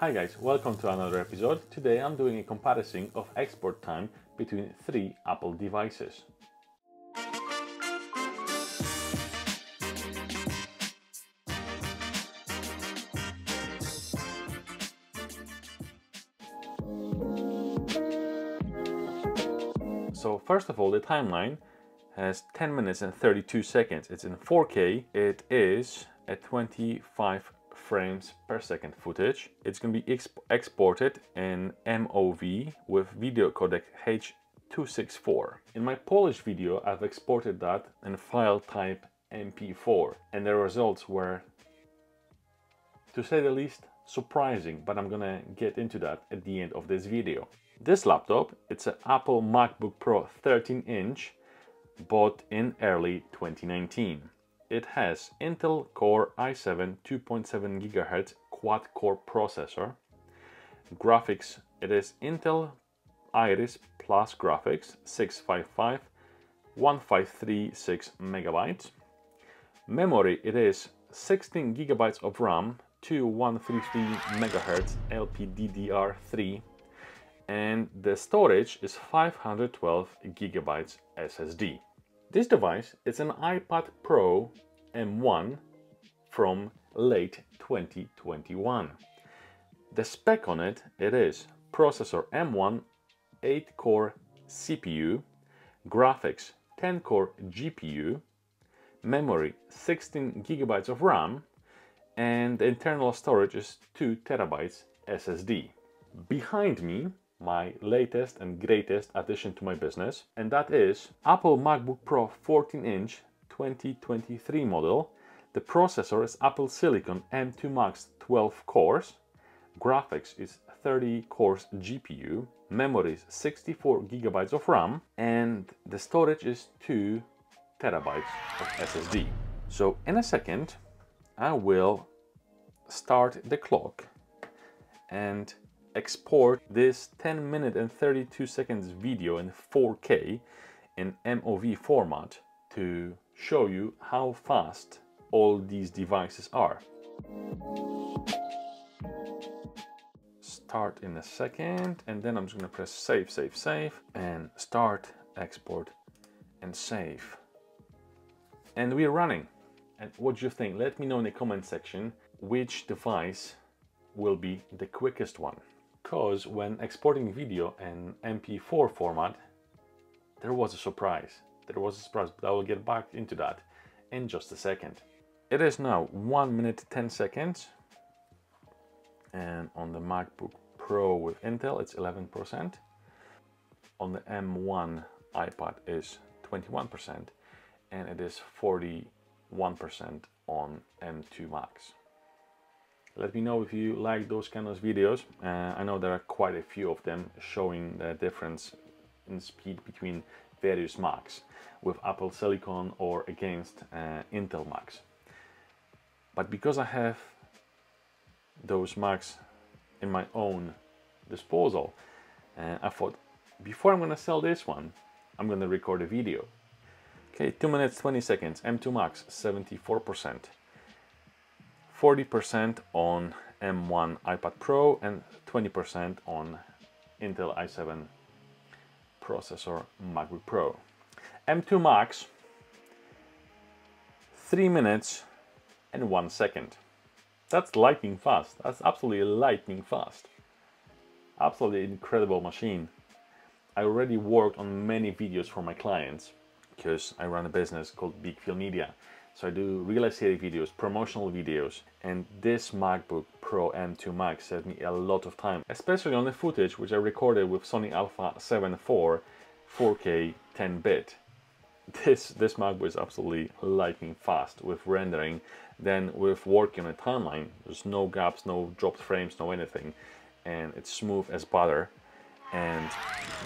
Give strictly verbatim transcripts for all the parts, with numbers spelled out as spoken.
Hi guys, welcome to another episode. Today I'm doing a comparison of export time between three Apple devices. So first of all, the timeline has ten minutes and thirty-two seconds. It's in four K. It is at twenty-five frames per second footage. It's going to be exp exported in M O V with video codec H two sixty-four. In my Polish video, I've exported that in file type M P four, and the results were, to say the least, surprising, but I'm gonna get into that at the end of this video. This laptop, it's an Apple MacBook Pro thirteen inch, bought in early twenty nineteen. It has Intel Core i seven two point seven gigahertz quad-core processor. Graphics, it is Intel Iris Plus graphics, six fifty-five, one thousand five hundred thirty-six megabytes. Memory, it is sixteen gigabytes of RAM, two one fifty-three megahertz L P D D R three, and the storage is five hundred twelve gigabytes S S D. This device is an iPad Pro M one from late twenty twenty-one. The spec on it, it is processor M one, eight core C P U, graphics ten core G P U, memory sixteen gigabytes of RAM, and the internal storage is two terabytes S S D. Behind me, my latest and greatest addition to my business, and that is Apple MacBook Pro fourteen inch twenty twenty-three model. The processor is Apple Silicon M two Max twelve cores. Graphics is thirty cores G P U. Memory is sixty-four gigabytes of RAM, and the storage is two terabytes of S S D. So in a second, I will start the clock and export this ten minute and thirty-two seconds video in four K in M O V format to show you how fast all these devices are. Start in a second, and then I'm just gonna press save, save, save, and start, export, and save. And we're running. And what do you think? Let me know in the comment section which device will be the quickest one. Because when exporting video in M P four format, there was a surprise. There was a surprise, but I will get back into that in just a second. It is now one minute ten seconds. And on the MacBook Pro with Intel, it's eleven percent. On the M one iPad is twenty-one percent. And it is forty-one percent on M two Max. Let me know if you like those kind of videos. Uh, I know there are quite a few of them showing the difference in speed between various Macs with Apple Silicon or against uh, Intel Macs. But because I have those Macs in my own disposal, uh, I thought before I'm gonna sell this one, I'm gonna record a video. Okay, two minutes twenty seconds, M two Max, seventy-four percent. forty percent on M one iPad Pro and twenty percent on Intel i seven processor MacBook Pro. M two Max, three minutes and one second. That's lightning fast. That's absolutely lightning fast. Absolutely incredible machine. I already worked on many videos for my clients because I run a business called Big Phil Media. So I do real estate videos, promotional videos, and this MacBook Pro M two Max saved me a lot of time, especially on the footage which I recorded with Sony Alpha seven four, four K ten bit. This, this MacBook is absolutely lightning fast with rendering, then with working on a timeline. There's no gaps, no dropped frames, no anything, and it's smooth as butter, and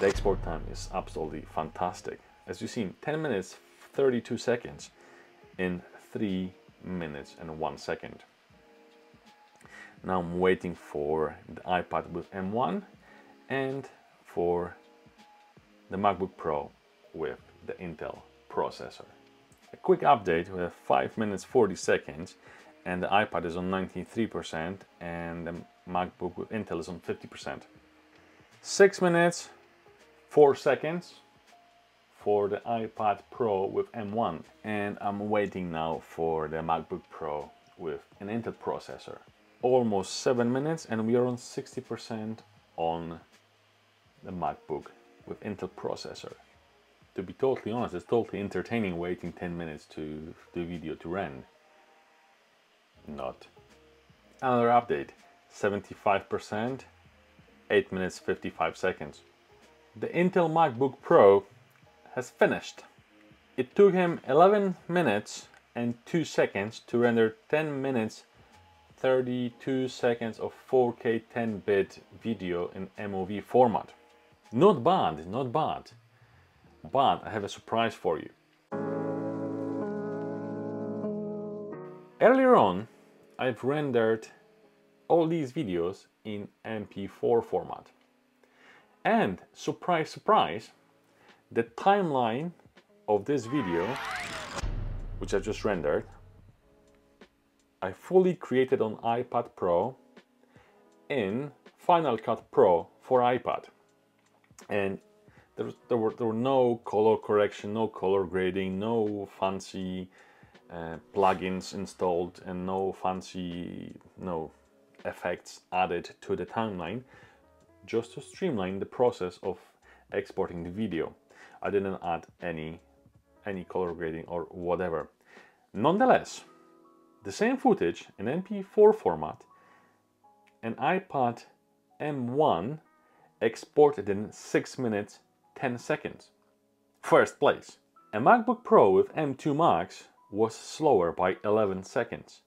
the export time is absolutely fantastic. As you see, ten minutes, thirty-two seconds. In three minutes and one second. Now I'm waiting for the iPad with M one and for the MacBook Pro with the Intel processor. A quick update with five minutes forty seconds and the iPad is on ninety-three percent, and the MacBook with Intel is on fifty percent. six minutes, four seconds for the iPad Pro with M one, and I'm waiting now for the MacBook Pro with an Intel processor. Almost seven minutes, and we are on sixty percent on the MacBook with Intel processor. To be totally honest, it's totally entertaining waiting ten minutes to the video to render. Not. Another update, seventy-five percent, eight minutes fifty-five seconds. The Intel MacBook Pro has finished. It took him eleven minutes and two seconds to render ten minutes thirty-two seconds of four K ten bit video in M O V format. Not bad, not bad. But I have a surprise for you. Earlier on, I've rendered all these videos in M P four format. And surprise, surprise, the timeline of this video, which I just rendered, I fully created on iPad Pro in Final Cut Pro for iPad. And there, there, were, there were no color correction, no color grading, no fancy uh, plugins installed, and no fancy no effects added to the timeline, just to streamline the process of exporting the video. I didn't add any any color grading or whatever. Nonetheless, the same footage in M P four format, an iPad M one exported in six minutes ten seconds. First place. A MacBook Pro with M two Max was slower by eleven seconds.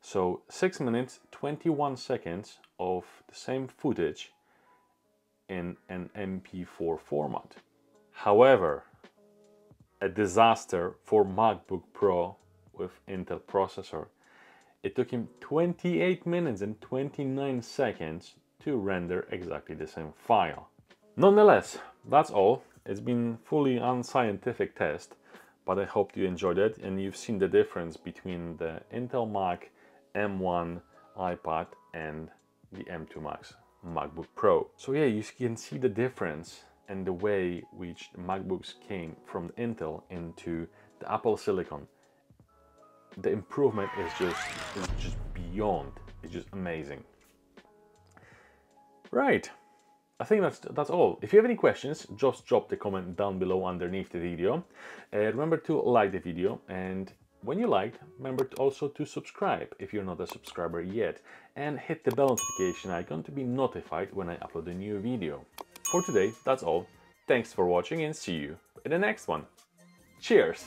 So six minutes twenty-one seconds of the same footage in an M P four format. However, a disaster for MacBook Pro with Intel processor. It took him twenty-eight minutes and twenty-nine seconds to render exactly the same file. Nonetheless, that's all. It's been fully unscientific test, but I hope you enjoyed it and you've seen the difference between the Intel Mac, M one, iPad and the M two Max MacBook Pro. So yeah, you can see the difference and the way which the MacBooks came from the Intel into the Apple Silicon. The improvement is just, is just beyond, it's just amazing. Right, I think that's, that's all. If you have any questions, just drop the comment down below underneath the video. Uh, remember to like the video, and when you liked, remember to also to subscribe if you're not a subscriber yet, and hit the bell notification icon to be notified when I upload a new video. For today, that's all. Thanks for watching and see you in the next one. Cheers!